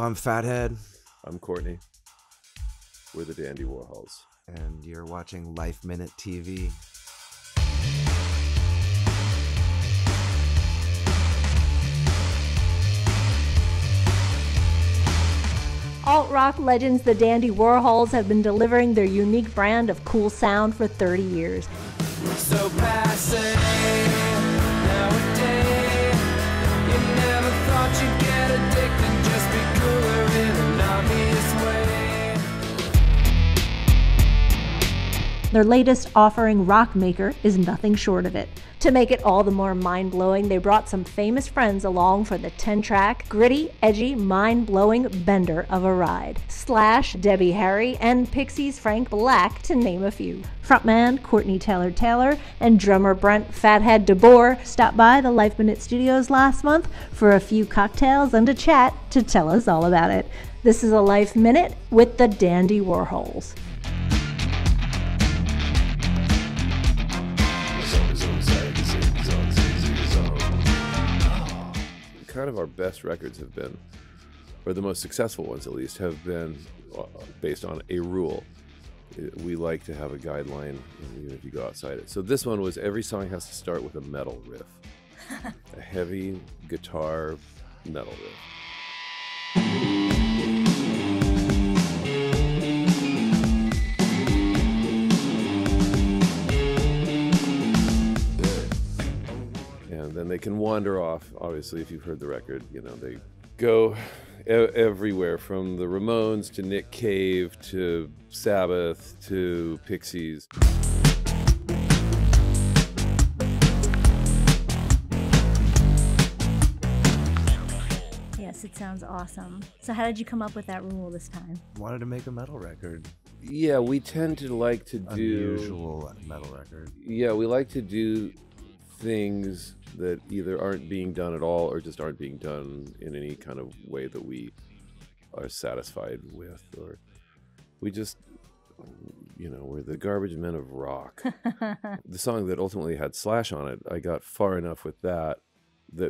Hello, I'm Fathead. I'm Courtney. We're the Dandy Warhols. And you're watching Life Minute TV. Alt-rock legends the Dandy Warhols have been delivering their unique brand of cool sound for 30 years. So passe, nowadays, you never thought you'd get addicted, just be cooler in an obvious way. Their latest offering, ROCKMAKER, is nothing short of it. To make it all the more mind-blowing, they brought some famous friends along for the 10-track, gritty, edgy, mind-blowing bender of a ride. Slash, Debbie Harry, and Pixies' Frank Black, to name a few. Frontman Courtney Taylor-Taylor and drummer Brent DeBoer stopped by the Life Minute Studios last month for a few cocktails and a chat to tell us all about it. This is a Life Minute with the Dandy Warhols. Kind of our best records have been, or the most successful ones at least, have been based on a rule. We like to have a guideline, even if you go outside it. So this one was every song has to start with a metal riff. A heavy guitar metal riff. And then they can wander off, obviously, if you've heard the record, you know, they go everywhere from the Ramones to Nick Cave to Sabbath to Pixies. Yes, it sounds awesome. So how did you come up with that rule this time? Wanted to make a metal record. Yeah, we tend to like to do... Unusual metal record. Yeah, we like to do things that either aren't being done at all or just aren't being done in any kind of way that we are satisfied with, or we just, you know, we're the garbage men of rock. The song that ultimately had Slash on it, I got far enough with that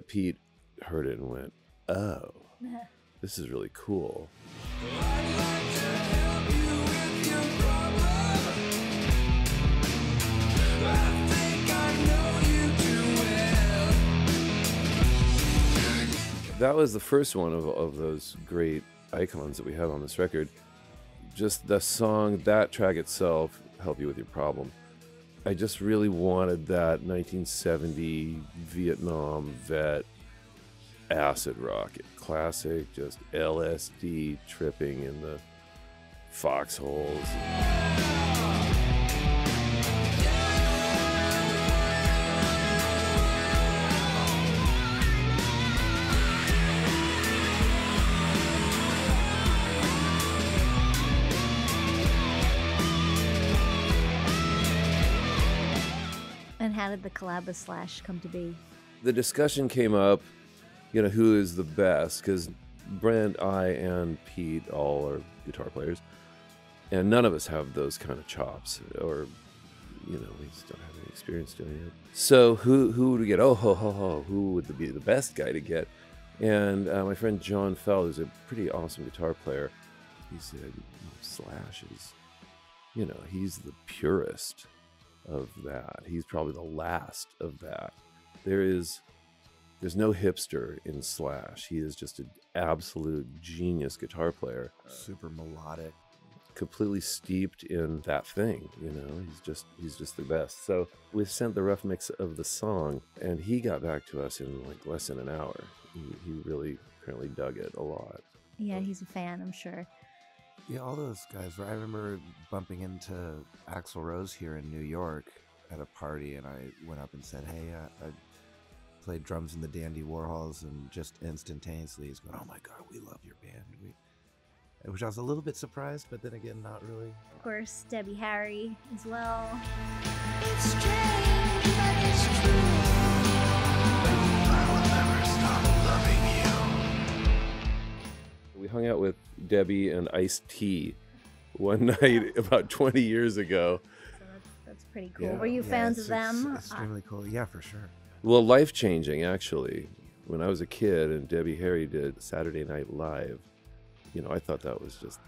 Pete heard it and went, oh, this is really cool. That was the first one of those great icons that we have on this record. Just the song, that track itself, Help You With Your Problem. I just really wanted that 1970 Vietnam vet acid rock. Classic, just LSD tripping in the foxholes. How did the collab with Slash come to be? The discussion came up, you know, who is the best? Because Brent, I, and Pete all are guitar players, and none of us have those kind of chops, or, you know, we just don't have any experience doing it. So who would we get? Who would be the best guy to get? And my friend John Fell, who's a pretty awesome guitar player, he said, Slash is, you know, he's the purest of that. He's probably the last of that. There's no hipster in Slash. He is just an absolute genius guitar player. Super melodic. Completely steeped in that thing, you know. He's just the best. So we sent the rough mix of the song and he got back to us in like less than an hour. He really apparently dug it a lot. Yeah, he's a fan, I'm sure. Yeah, all those guys. I remember bumping into Axl Rose here in New York at a party, and I went up and said, hey, I played drums in the Dandy Warhols, and just instantaneously he's going, oh my God, we love your band. Which I was a little bit surprised, but then again, not really. Of course, Debbie Harry as well. It's strange, but it's true. I will never stop loving you. We hung out with Debbie and Ice-T one night about 20 years ago. So that's pretty cool. Yeah. Were you fans of them? Extremely cool. Yeah, for sure. Well, life-changing, actually. When I was a kid and Debbie Harry did Saturday Night Live, you know, I thought that was just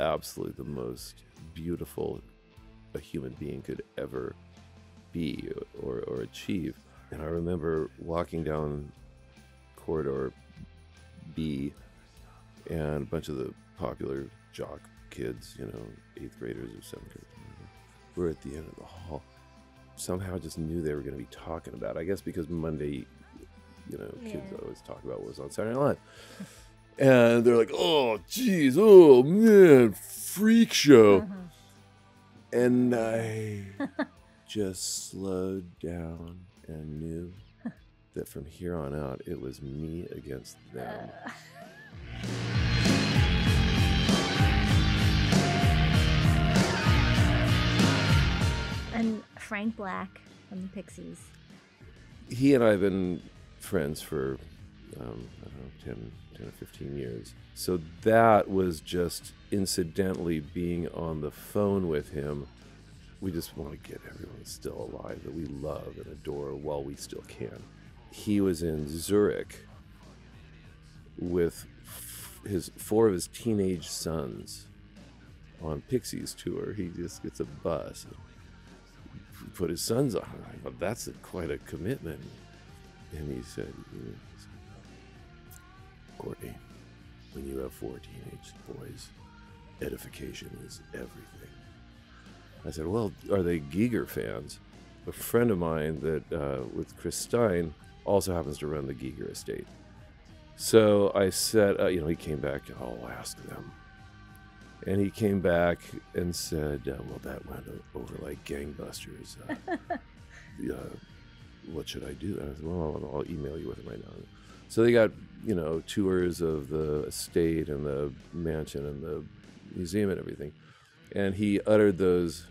absolutely the most beautiful a human being could ever be or achieve. And I remember walking down corridor B, and a bunch of the popular jock kids, you know, 8th graders or 7th graders, were at the end of the hall. Somehow just knew they were going to be talking about it. I guess because Monday, you know, kids always talk about what was on Saturday Night Live. And they're like, oh, geez, oh, man, freak show. Mm-hmm. And I just slowed down and knew that from here on out, it was me against them. And Frank Black from the Pixies. He and I have been friends for, I don't know, 10 or 15 years. So that was just incidentally being on the phone with him. We just want to get everyone still alive that we love and adore while we still can. He was in Zurich with four of his teenage sons on Pixies tour. He just gets a bus and put his sons on. I thought, that's quite a commitment. And he said, Courtney, when you have four teenage boys, edification is everything. I said, well, are they Giger fans? A friend of mine that with Chris Stein also happens to run the Giger estate. So I said, you know, he came back, I'll ask them. And he came back and said, well, that went over like gangbusters. What should I do? And I said, well, I'll email you with it right now. So they got, you know, tours of the estate and the mansion and the museum and everything. And he uttered those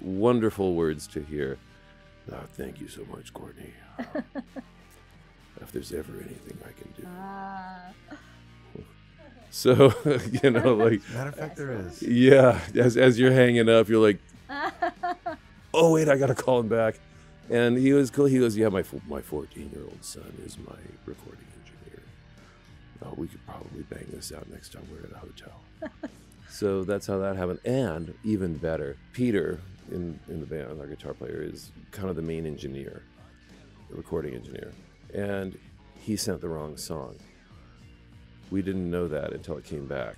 wonderful words to hear. Oh, thank you so much, Courtney. If there's ever anything I can do. So, you know, like. Matter of fact, there is. Yeah. As you're hanging up, you're like, oh, wait, I got to call him back. And he was cool. He goes, yeah, my 14-year-old son is my recording. Oh, we could probably bang this out next time we're at a hotel. So that's how that happened. And even better, Peter in the band, our guitar player, is kind of the main engineer, the recording engineer. And he sent the wrong song. We didn't know that until it came back.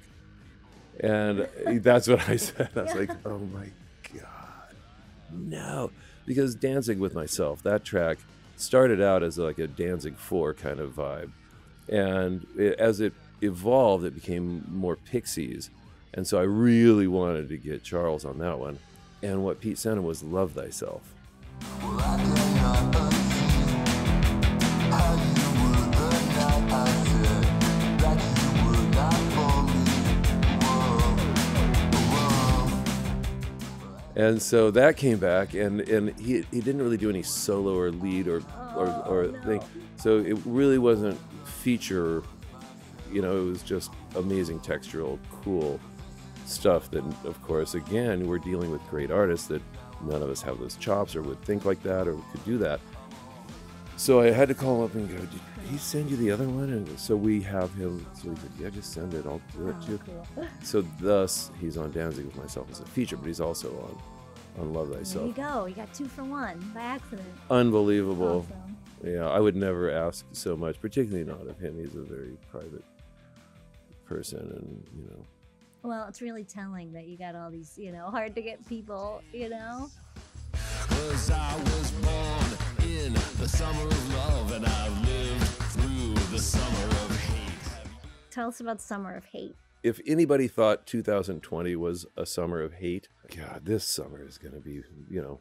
And that's what I said. I was like, oh my God, no. Because Dancing With Myself, that track started out as like a Danzig 4 kind of vibe. And as it evolved, it became more Pixies. And so I really wanted to get Charles on that one. And what Pete sent him was Love Thyself. Well, I cannot believe how you were the night I said that you were not for me. Whoa, whoa. And so that came back, and he didn't really do any solo or lead or thing. So it really wasn't feature, you know, it was just amazing textural, cool stuff that, of course, again, we're dealing with great artists that none of us have those chops or would think like that or could do that. So I had to call him up and go, did he send you the other one? And so we have him, so he said, yeah, just send it, I'll do it too. Cool. So thus, he's on Dancing With Myself as a feature, but he's also on Love Thyself. There you go, you got 2 for 1 by accident. Unbelievable. Awesome. Yeah, I would never ask so much, particularly not of him. He's a very private person, and, you know. Well, it's really telling that you got all these, you know, hard to get people, you know. 'Cause I was born in the summer of love, and I've lived through the summer of hate. Tell us about Summer of Hate. If anybody thought 2020 was a summer of hate, God, this summer is going to be, you know,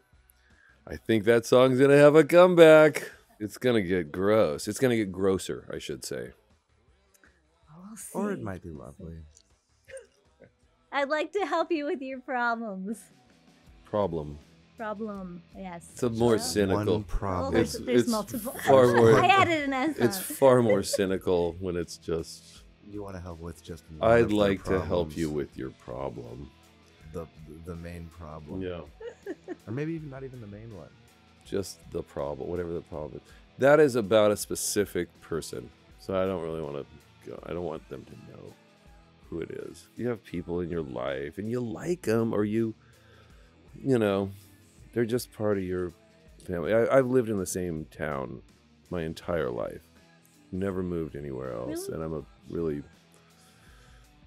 I think that song's going to have a comeback. It's going to get gross. It's going to get grosser, I should say. We'll see. Or it might be lovely. I'd like to help you with your problems. Problem. Problem, yes. It's a more cynical. One problem. Well, there's multiple. Far more, I added an S. It's far more cynical when it's just. You want to help with just one I'd like to help you with your problem. The main problem. Yeah. Or maybe even not even the main one. Just the problem, whatever the problem is. That is about a specific person. So I don't really want to go. I don't want them to know who it is. You have people in your life and you like them, or you know, they're just part of your family. I've lived in the same town my entire life, never moved anywhere else. Really? And I'm a really,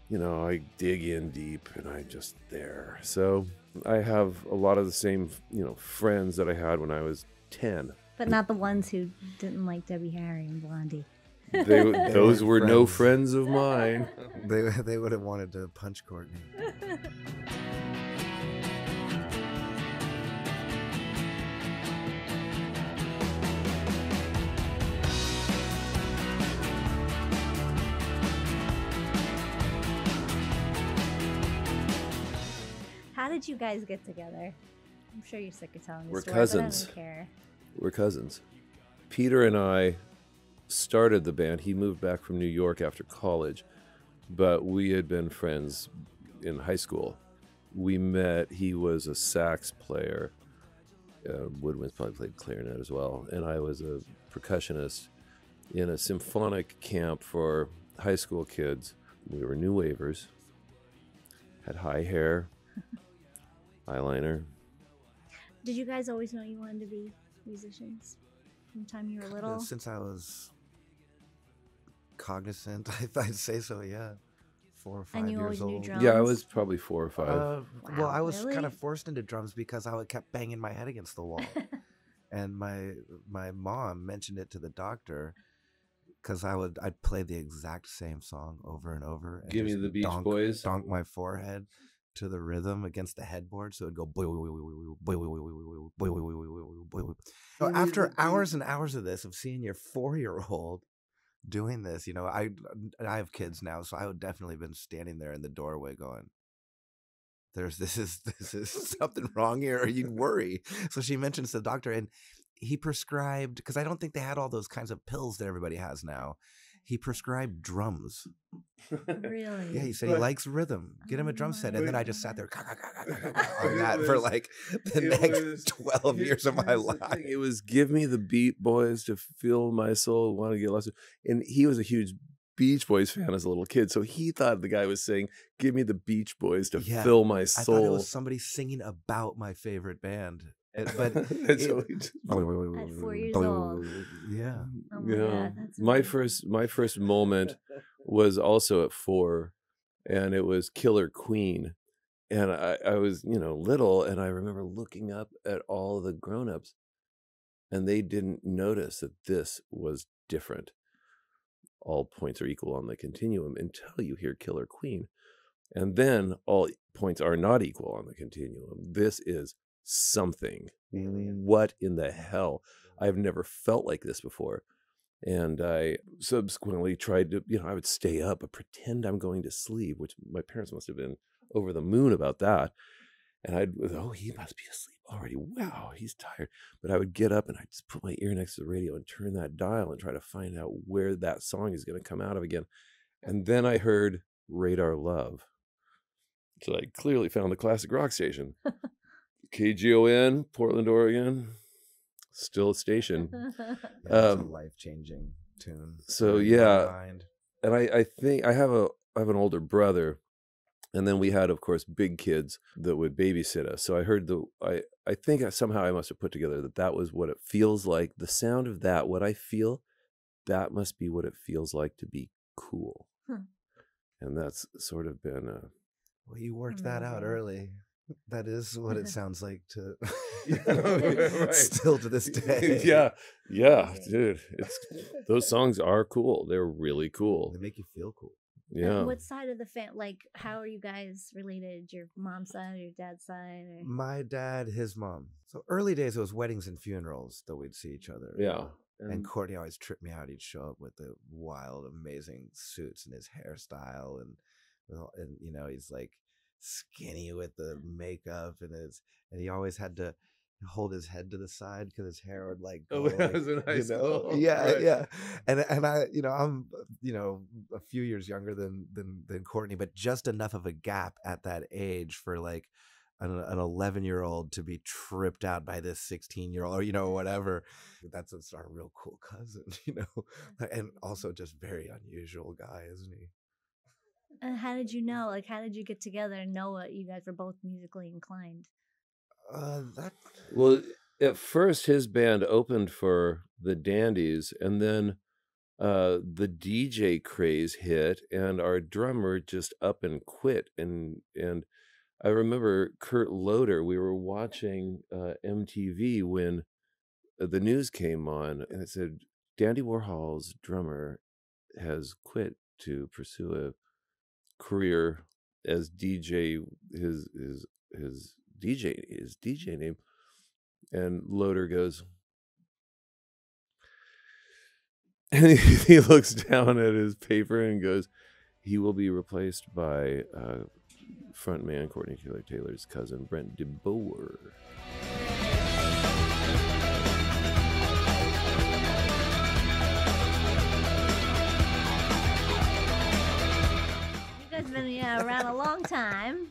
you know, I dig in deep and I'm just there. So I have a lot of the same, you know, friends that I had when I was 10. But not the ones who didn't like Debbie Harry and Blondie. Those were friends. No friends of mine. They would have wanted to punch Courtney. How did you guys get together? I'm sure you're sick of telling this story. We're cousins. But I don't care. We're cousins. Peter and I started the band. He moved back from New York after college, but we had been friends in high school. We met. He was a sax player. Woodwinds probably played clarinet as well. And I was a percussionist in a symphonic camp for high school kids. We were new wavers, had high hair. Eyeliner. Did you guys always know you wanted to be musicians from the time you were little? Since I was cognizant, I'd say so, yeah. 4 or 5 years old. Drums? Yeah, I was probably 4 or 5. Well, I was kind of forced into drums because I kept banging my head against the wall. And my mom mentioned it to the doctor because I'd play the exact same song over and over. And give me the Beach Boys. Donk my forehead to the rhythm against the headboard, so it'd go boy. So after hours and hours of this, of seeing your 4-year-old doing this, you know, I have kids now, so I would definitely have been standing there in the doorway going, this is something wrong here, or you'd worry. So she mentions the doctor, and he prescribed, because I don't think they had all those kinds of pills that everybody has now. He prescribed drums. Really? Yeah, he said he likes rhythm. Get him a drum set. And then I just sat there on that for like the next 12 years of my life. It was give me the Beat Boys to fill my soul, want to get lost. And he was a huge Beach Boys fan as a little kid. So he thought the guy was saying, give me the Beach Boys to fill my soul. I thought it was somebody singing about my favorite band. But at 4 years old, yeah, oh my God, that's my first moment was also at 4, and it was Killer Queen, and I was, you know, little, and I remember looking up at all the grown-ups, and they didn't notice that this was different. All points are equal on the continuum until you hear Killer Queen, and then all points are not equal on the continuum. This is something alien. What in the hell? I've never felt like this before. And I subsequently tried to, you know, I would stay up but pretend I'm going to sleep, which my parents must have been over the moon about that. And oh, he must be asleep already, wow, he's tired. But I would get up and I'd just put my ear next to the radio and turn that dial and try to find out where that song is going to come out of again. And then I heard Radar Love, so I clearly found the classic rock station. K-G-O-N, Portland, Oregon, still a station. That's a life-changing tune. So yeah, and I think I have an older brother, and then we had, of course, big kids that would babysit us. So I heard I think somehow I must have put together that was what it feels like. The sound of that, what I feel, that must be what it feels like to be cool. Huh. And that's sort of been a. Well, you worked that out early. That is what it sounds like to right. Still to this day. Yeah, dude. Those songs are cool. They're really cool. They make you feel cool. Yeah. And what side of the family? Like, how are you guys related? Your mom's side, or your dad's side? Or? My dad, his mom. So early days, it was weddings and funerals that we'd see each other. Yeah. And Courtney always tripped me out. He'd show up with the wild, amazing suits and his hairstyle, and you know, he's like skinny with the makeup, and he always had to hold his head to the side because his hair would like go, I was in high school. And I, you know, I'm, you know, a few years younger than Courtney, but just enough of a gap at that age for like an 11-year-old to be tripped out by this 16-year-old, or you know, whatever. That's our real cool cousin, you know, and also just very unusual guy, isn't he? And how did you know? Like, how did you get together and know what you guys were both musically inclined? Well, at first his band opened for the Dandies, and then the DJ craze hit, and our drummer just up and quit. And I remember Kurt Loder, we were watching MTV when the news came on, and it said, Dandy Warhol's drummer has quit to pursue a career as DJ, his DJ name. And Loder goes, and he looks down at his paper and goes, he will be replaced by frontman Courtney Taylor-Taylor's cousin, Brent DeBoer. Around a long time.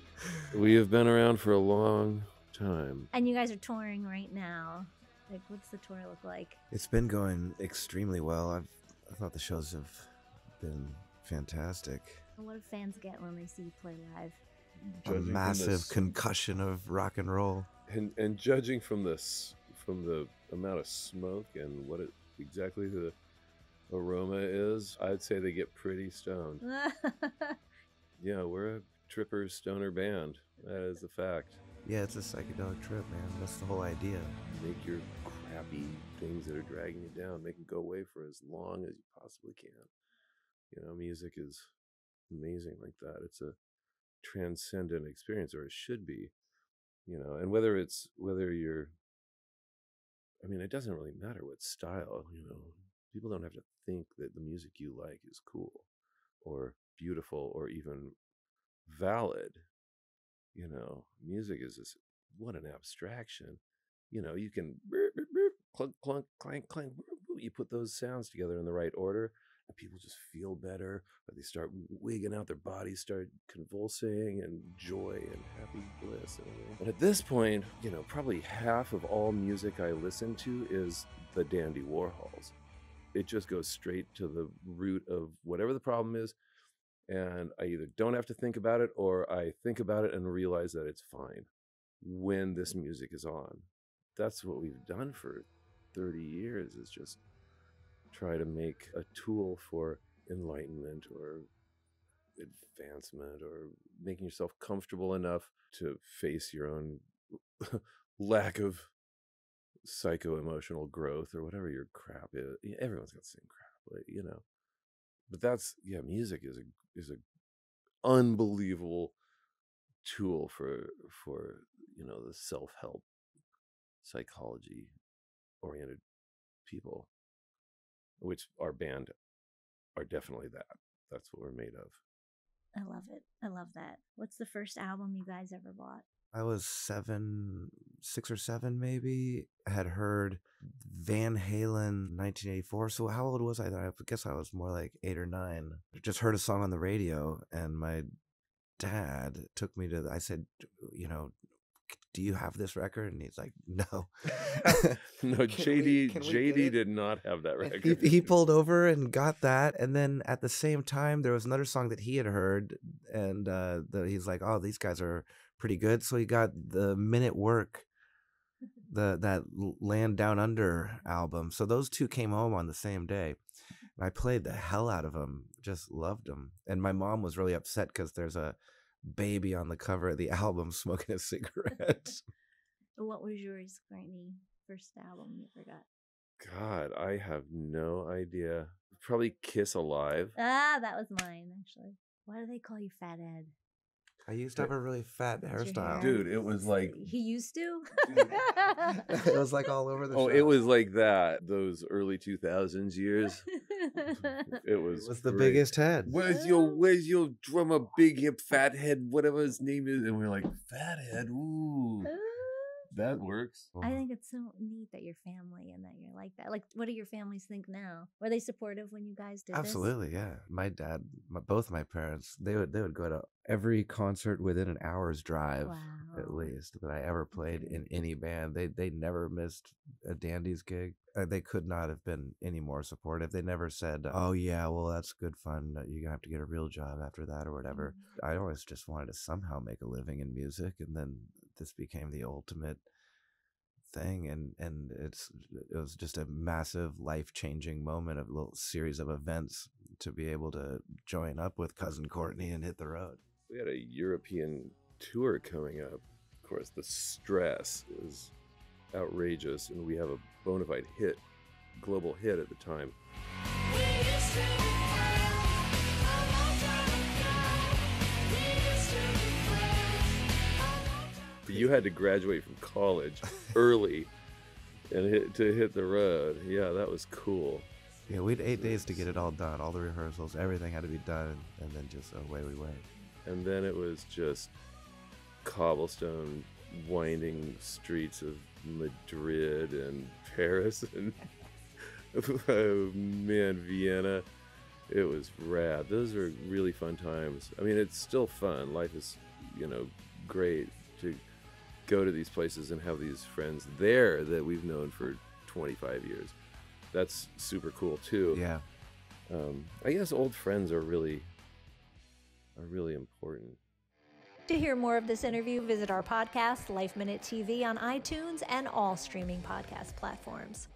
We have been around for a long time. And you guys are touring right now. Like, what's the tour look like? It's been going extremely well. I thought the shows have been fantastic. And what do fans get when they see you play live? A massive concussion of rock and roll. And judging from this, from the amount of smoke and what it, exactly the aroma is, I'd say they get pretty stoned. Yeah, we're a tripper stoner band. That is a fact. Yeah, it's a psychedelic trip, man. That's the whole idea. Make your crappy things that are dragging you down, make them go away for as long as you possibly can. You know, music is amazing like that. It's a transcendent experience, or it should be. You know, and whether it's, whether you're, I mean, it doesn't really matter what style, you know. People don't have to think that the music you like is cool or beautiful or even valid. You know, music is this, what an abstraction. You know, you can clunk, clunk, clank, clank, you put those sounds together in the right order and people just feel better, or they start wigging out, their bodies start convulsing, and joy and happy bliss. And at this point, you know, probably half of all music I listen to is the Dandy Warhols. It just goes straight to the root of whatever the problem is. And I either don't have to think about it, or I think about it and realize that it's fine when this music is on. That's what we've done for 30 years, is just try to make a tool for enlightenment or advancement or making yourself comfortable enough to face your own lack of psycho-emotional growth or whatever your crap is. Everyone's got the same crap, you know. But that's, yeah, music is a unbelievable tool for you know, the self-help psychology oriented people, which our band are definitely that. That's what we're made of. I love it. I love that. What's the first album you guys ever bought? I was 6 or 7 maybe. I had heard Van Halen 1984. So how old was I then? I guess I was more like 8 or 9. Just heard a song on the radio, and my dad took me to, I said, you know, do you have this record? And he's like, no. No, JD did not have that record. He pulled over and got that. And then at the same time, there was another song that he had heard, and he's like, oh, these guys are pretty good. So he got the Minute Work, that Land Down Under album. So those two came home on the same day, and I played the hell out of them, just loved them. And my mom was really upset because there's a baby on the cover of the album smoking a cigarette. What was yours, Courtney? First album you ever got? God, I have no idea. Probably Kiss Alive. Ah, that was mine, actually. Why do they call you Fat Ed? I used to have a really fat hairstyle. Dude, it was like... He used to? It was like all over the shop. It was like that. Those early 2000s years. It was... What's the biggest head? Where's your drummer, big hip, fat head, whatever his name is? And we're like, fat head, ooh. That works. I think it's so neat that you're family and that you're like that. Like, what do your families think now? Were they supportive when you guys did Absolutely, this? Yeah. My dad, both my parents, they would go to every concert within an hour's drive, at least, that I ever played in any band. They never missed a Dandy's gig. They could not have been any more supportive. They never said, oh, yeah, well, that's good fun. You're going to have to get a real job after that or whatever. Mm-hmm. I always just wanted to somehow make a living in music. And then this became the ultimate thing. And it was just a massive life-changing moment, of a little series of events to be able to join up with Cousin Courtney and hit the road. We had a European tour coming up. Of course, the stress is outrageous, and we have a bona fide hit, global hit at the time. But you had to graduate from college early and to hit the road. Yeah, that was cool. Yeah, we had 8 days to get it all done, all the rehearsals, everything had to be done, and then just away we went. And then it was just cobblestone, winding streets of Madrid and Paris and oh man, Vienna. It was rad. Those were really fun times. I mean, it's still fun. Life is, you know, great to go to these places and have these friends there that we've known for 25 years. That's super cool too. Yeah. I guess old friends are really important. To hear more of this interview, visit our podcast, Life Minute TV, on iTunes and all streaming podcast platforms.